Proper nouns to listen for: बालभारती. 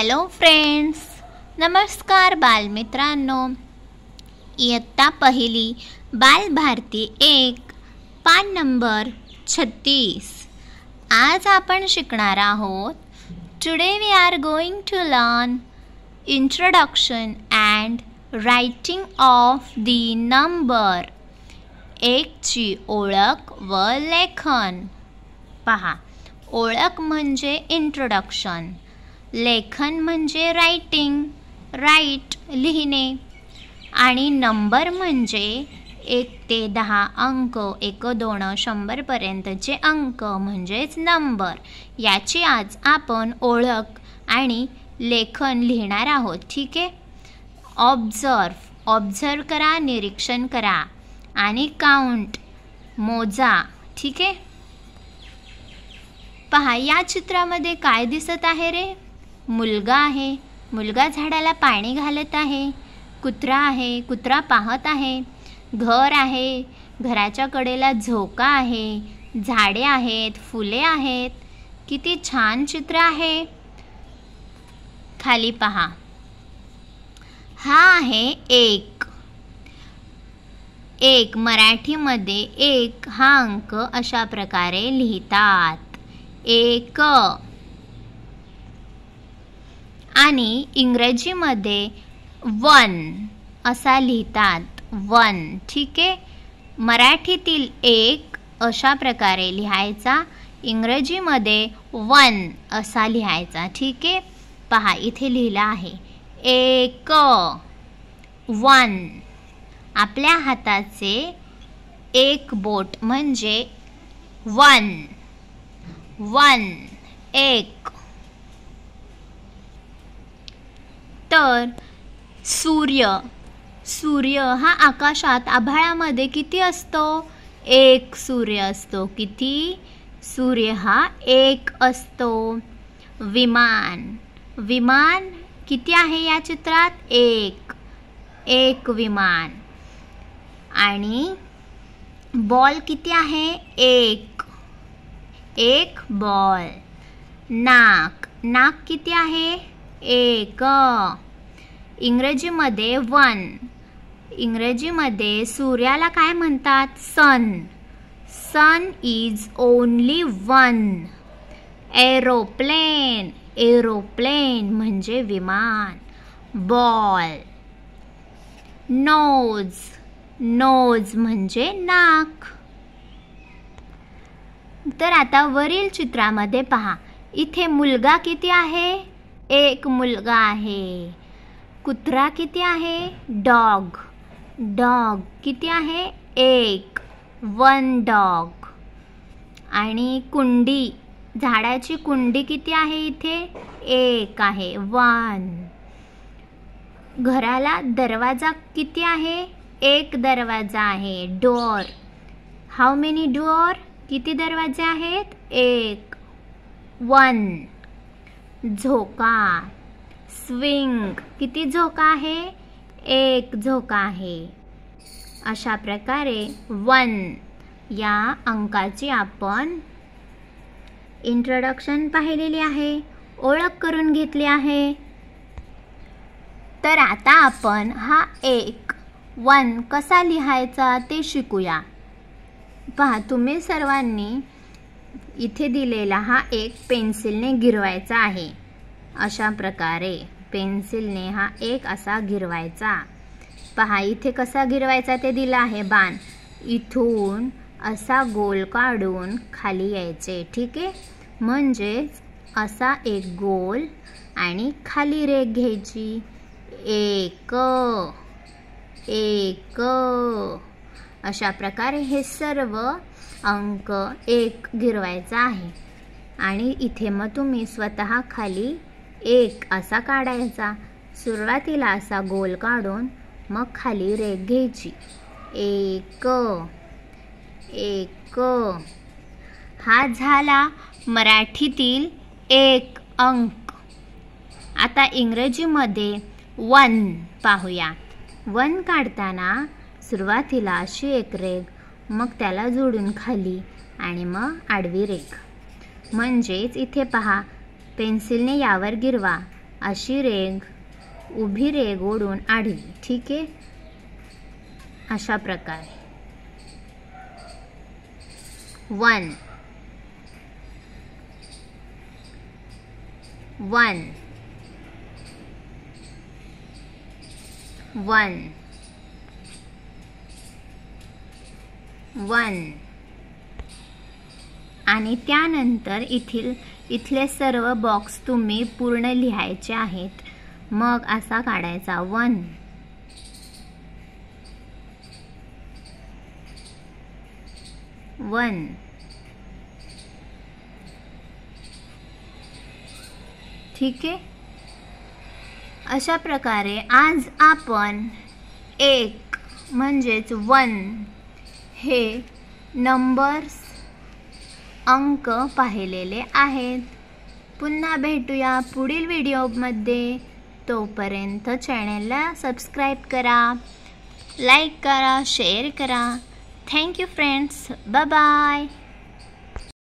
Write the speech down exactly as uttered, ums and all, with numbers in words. Hello friends, नमस्कार बालमित्रांनो। इयत्ता पहिली बालभारती एक, पान नंबर छत्तीस। आज आपण शिकणार आहोत today we are going to learn introduction and writing of the number एक ची ओळख व लेखन। पहा, ओळख म्हणजे इंट्रोडक्शन, लेखन म्हणजे रायटिंग, राईट लिहिणे, आणि नंबर म्हणजे एक ते दहा अंक, एक दोन शंभरपर्यंतचे अंक म्हणजेच नंबर। याची आज आपण ओळख आणि लेखन लिहिणार आहोत, ठीक आहे। ऑब्झर्व ऑब्झर्व करा, निरीक्षण करा, आणि काउंट मोजा, ठीक आहे। पहा, या चित्रामध्ये काय दिसत आहे रे? मुलगा आहे, मुलगा झाडाला पाणी घालत आहे। कुत्रा आहे, कुत्रा पाहत आहे। घर आहे, घराच्या कडेला झोका आहे। झाडे आहेत, फुले आहेत। किती छान चित्र आहे। खाली पहा, हा आहे एक। एक मराठीमध्ये एक हा अंक अशा प्रकारे लिहितात, एक। आणि इंग्रजीमध्ये वन असा लिहितात, वन, ठीक आहे। मराठीतील एक अशा प्रकारे लिहायचा, इंग्रजीमध्ये वन असा लिहायचा, ठीक आहे। पहा, इथे लिहिला आहे एक वन। आपल्या हाताचे एक बोट म्हणजे वन, वन, एक। तर सूर्य, सूर्य हा आकाशात आभाळामध्ये किती असतो? एक सूर्य असतो। किती? सूर्य हा एक असतो। विमान, विमान किती आहे या चित्रात? एक, एक विमान। आणि बॉल किती आहे? एक, एक बॉल। नाक, नाक किती आहे? एक। इंग्रजीमध्ये वन, इंग्रजीमध्ये सूर्याला काय म्हणतात? Sun, sun is only one. Aeroplane, aeroplane म्हणजे विमान। बॉल। नोज, नोज म्हणजे नाक। तर आता वरील चित्रामध्ये पहा, इथे मुलगा किती आहे? एक मुलगा आहे। कुत्रा किती आहे? डॉग, डॉग किती आहे? एक, वन डॉग। आणि कुंडी, झाडाची कुंडी किती आहे? इथे एक आहे, वन। घराला दरवाजा किती आहे? एक दरवाजा आहे, डोअर। How many door? किती दरवाजे आहेत? एक, वन। झोका, स्विंग, किती झोका आहे? एक झोका आहे। अशा प्रकारे वन या अंकाची आपण इंट्रोडक्शन पाहिलेली आहे, ओळख करून घेतली आहे। तर आता आपण हा एक वन कसा लिहायचा ते शिकूया। पहा, तुम्ही सर्वांनी इथे दिलेला हा एक पेन्सिलने गिरवायचा आहे, अशा प्रकारे पेन्सिलने हा एक असा गिरवायचा। पहा, इथे कसा गिरवायचा ते दिलं आहे, बाण इथून असा गोल काढून खाली यायचे, ठीक आहे। म्हणजेच असा एक गोल आणि खाली रेघ घ्यायची, एक, एक, अशा प्रकारे हे सर्व अंक एक गिरवायचा आहे। आणि इथे मग तुम्ही स्वतः खाली एक असा काढायचा, सुरुवातीला असा गोल काढून मग खाली रेघ घ्यायची, एक, एक। हा झाला मराठीतील एक अंक। आता इंग्रजीमध्ये वन पाहूया। वन काढताना सुरुवातीला अशी एक रेघ, मग त्याला जोडून खाली आणि मग आडवी रेघ। म्हणजेच इथे पहा, पेन्सिलने यावर गिरवा, अशी रेघ उभी रेघ ओढून आढी. ठीक आहे. अशा प्रकारे वन वन वन वन. आणि त्यानंतर इथील इथले सर्व बॉक्स तुम्ही पूर्ण लिहायचे आहेत. मग असा काढायचा वन वन ठीक आहे. अशा प्रकारे आज आपण एक म्हणजेच वन हे नंबर्स अंक पाहिलेले आहेत. पुन्हा भेटूया पुढील व्हिडिओमध्ये. तोपर्यंत चॅनलला सबस्क्राईब करा, लाईक करा, शेअर करा. Thank you friends. Bye bye.